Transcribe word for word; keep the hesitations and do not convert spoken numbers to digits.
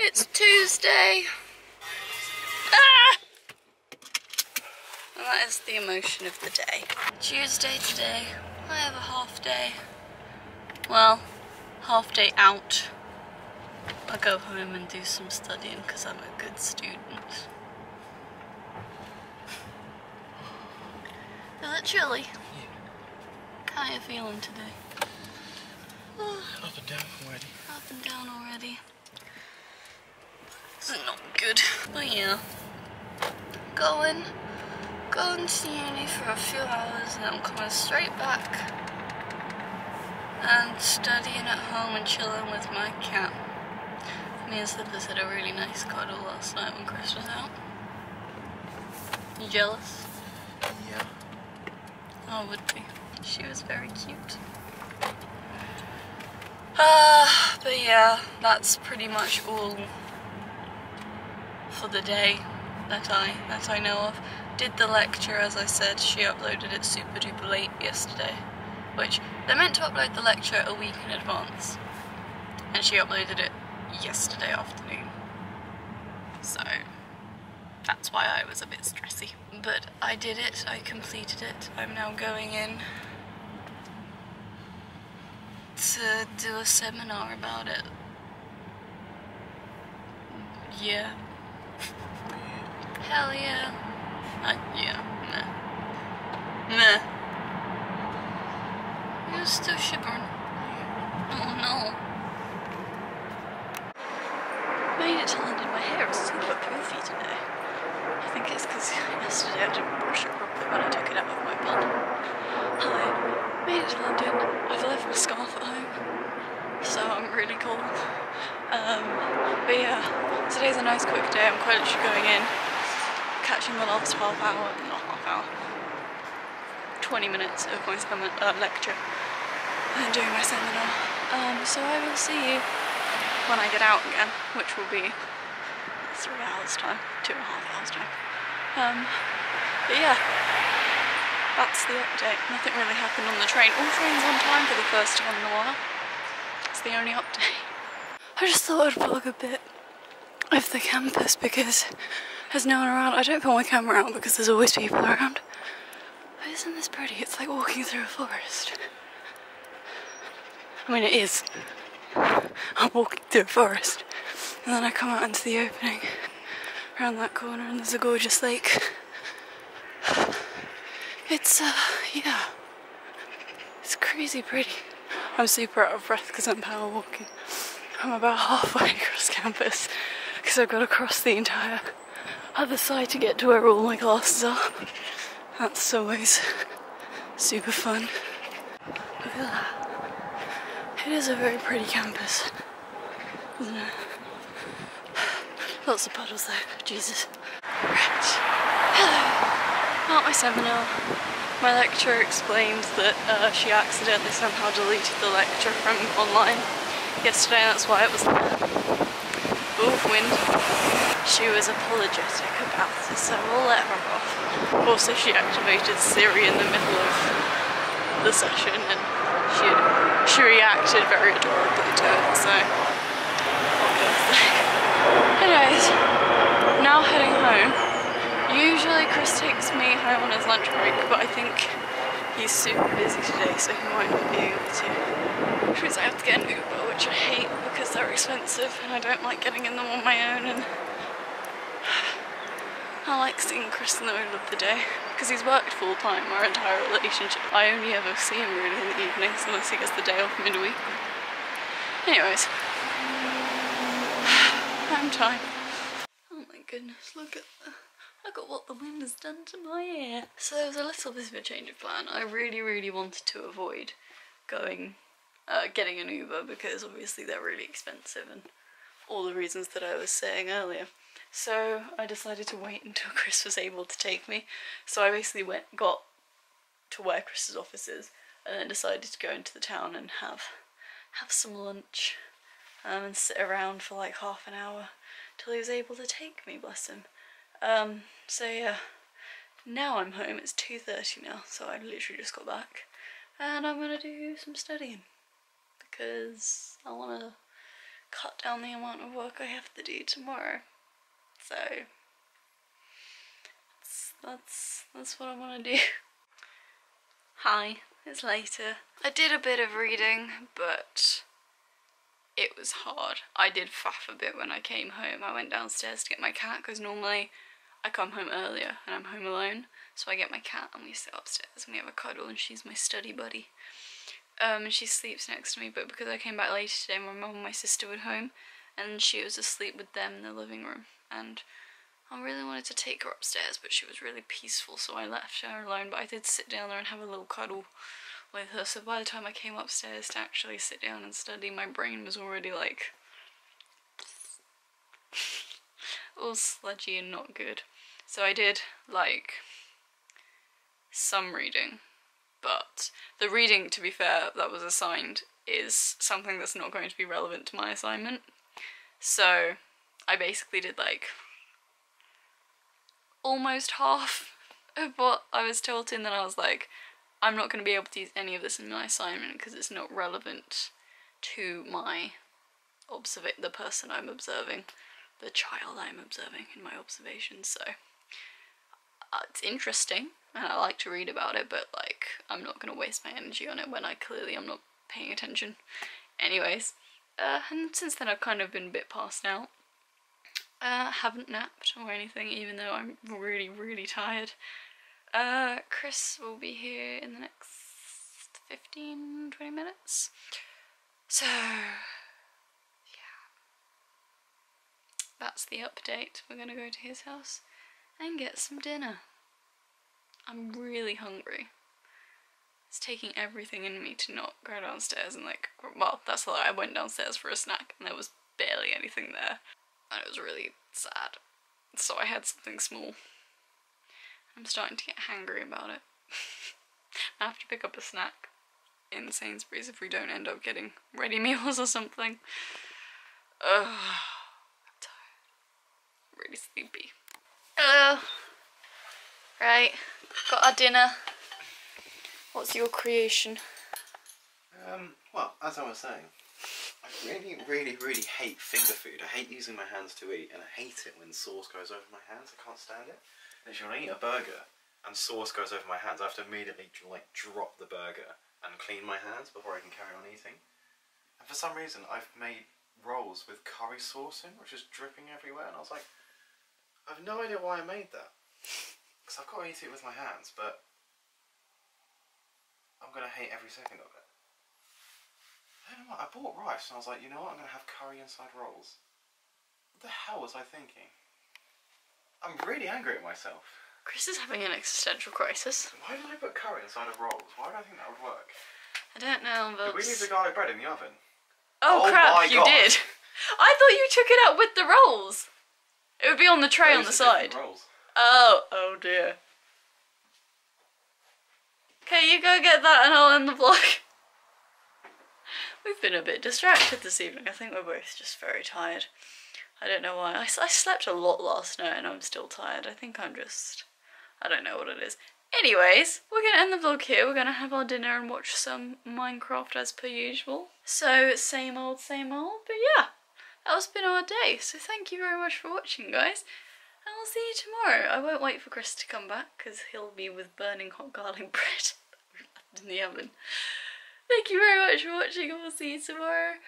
It's Tuesday. Ah! And that is the emotion of the day. Tuesday today. I have a half day. Well, half day out. I'll go home and do some studying because I'm a good student. Is it chilly? Yeah. How are you feeling today? Oh. Up and down already. Up and down already. It's not good. But yeah, going, going to uni for a few hours and I'm coming straight back and studying at home and chilling with my cat. Me and Slipper had a really nice cuddle last night when Chris was out. You jealous? Yeah. I would be. She was very cute. Uh, but yeah, that's pretty much all for the day that I that I know of. Did the lecture, as I said. She uploaded it super duper late yesterday, which they meant to upload the lecture a week in advance, and she uploaded it yesterday afternoon. So that's why I was a bit stressy. But I did it. I completed it. I'm now going in to do a seminar about it. Yeah. Hell yeah. I, yeah, nah. Nah. You're still shivering. Oh no. Made it to London. My hair is super poofy today. I think it's because yesterday I didn't brush it properly when I took it out of my bun. I made it to London. I've left my scarf at home, so I'm really cold. Um, but yeah, today's a nice quick day. I'm quite literally going in, catching my last half hour, not half hour, twenty minutes of my seminar, uh, lecture, and doing my seminar. Um, so I will see you when I get out again, which will be three hours time, two and a half hours time. Um, but yeah, that's the update. Nothing really happened on the train. All trains on time for the first time in a while. It's the only update. I just thought I'd vlog a bit of the campus because there's no one around. I don't put my camera out because there's always people around. But isn't this pretty? It's like walking through a forest. I mean, it is. I'm walking through a forest. And then I come out into the opening around that corner and there's a gorgeous lake. It's, uh, yeah. It's crazy pretty. I'm super out of breath because I'm power walking. I'm about halfway across campus because I've got to cross the entire other side to get to where all my classes are. That's always super fun. Look at that. It is a very pretty campus, isn't it? Lots of puddles though, Jesus. Right, hello. At my seminar, my lecturer explained that uh, she accidentally somehow deleted the lecture from online yesterday, and that's why it was there. Ooh, wind. She was apologetic about it, so we'll let her off. Also, she activated Siri in the middle of the session, and she she reacted very adorably to it. So, anyways, now heading home. Usually, Chris takes me home on his lunch break, but I think he's super busy today, so he might not be able to. Which means I have to get an Uber, which I hate because they're expensive and I don't like getting in them on my own, and I like seeing Chris in the middle of the day because he's worked full time our entire relationship. I only ever see him really in the evenings unless he gets the day off midweek. Anyways, I'm tired. Oh my goodness, look at that. Look at what the wind has done to my hair. So there was a little bit of a change of plan. I really, really wanted to avoid going, uh, getting an Uber because obviously they're really expensive and all the reasons that I was saying earlier. So I decided to wait until Chris was able to take me. So I basically went, got to where Chris's office is and then decided to go into the town and have, have some lunch um, and sit around for like half an hour till he was able to take me, bless him. Um, so yeah, now I'm home. It's two thirty now, so I literally just got back and I'm gonna do some studying because I wanna cut down the amount of work I have to do tomorrow. So that's that's, that's what I want to do. Hi, it's later. I did a bit of reading, but it was hard. I did faff a bit when I came home. I went downstairs to get my cat because normally I come home earlier and I'm home alone, so I get my cat and we sit upstairs and we have a cuddle and she's my study buddy. Um, and she sleeps next to me, but because I came back later today, my mum and my sister were home and she was asleep with them in the living room, and I really wanted to take her upstairs, but she was really peaceful, so I left her alone. But I did sit down there and have a little cuddle with her, so by the time I came upstairs to actually sit down and study, my brain was already like all sludgy and not good. So I did like some reading, but the reading, to be fair, that was assigned is something that's not going to be relevant to my assignment. So I basically did like almost half of what I was told to, and then I was like, I'm not going to be able to use any of this in my assignment because it's not relevant to my observa- the person I'm observing, the child I'm observing in my observations. So uh, it's interesting and I like to read about it, but like I'm not going to waste my energy on it when I clearly I'm not paying attention. Anyways, uh, and since then I've kind of been a bit passed out. Uh, haven't napped or anything, even though I'm really, really tired. Uh, Chris will be here in the next fifteen, twenty minutes. So, yeah. That's the update. We're gonna go to his house and get some dinner. I'm really hungry. It's taking everything in me to not go downstairs and like, well, that's a lie. I went downstairs for a snack and there was barely anything there. And it was really sad. So I had something small. I'm starting to get hangry about it. I have to pick up a snack in Sainsbury's if we don't end up getting ready meals or something. Ugh, I'm tired. I'm really sleepy. Hello. Right, got our dinner. What's your creation? Um, well, as I was saying, I really, really, really hate finger food. I hate using my hands to eat, and I hate it when sauce goes over my hands. I can't stand it. If you want to eat a burger and sauce goes over my hands, I have to immediately like drop the burger and clean my hands before I can carry on eating. And for some reason, I've made rolls with curry sauce in, which is dripping everywhere, and I was like, I have no idea why I made that. Because I've got to eat it with my hands, but I'm going to hate every second of it. I don't know what, I bought rice and I was like, you know what, I'm going to have curry inside rolls. What the hell was I thinking? I'm really angry at myself. Chris is having an existential crisis. Why did I put curry inside of rolls? Why do I think that would work? I don't know, but... Did we leave the garlic bread in the oven? Oh, oh crap, you God. Did. I thought you took it out with the rolls. It would be on the tray Those on the side. Rolls. Oh, oh dear. Okay, you go get that and I'll end the vlog. We've been a bit distracted this evening. I think we're both just very tired. I don't know why. I, I slept a lot last night and I'm still tired. I think I'm just... I don't know what it is. Anyways, we're going to end the vlog here. We're going to have our dinner and watch some Minecraft as per usual. So, same old, same old. But yeah, that has been our day. So thank you very much for watching, guys. And I'll see you tomorrow. I won't wait for Chris to come back because he'll be with burning hot garlic bread that we left in the oven. Thank you very much for watching and we'll see you tomorrow.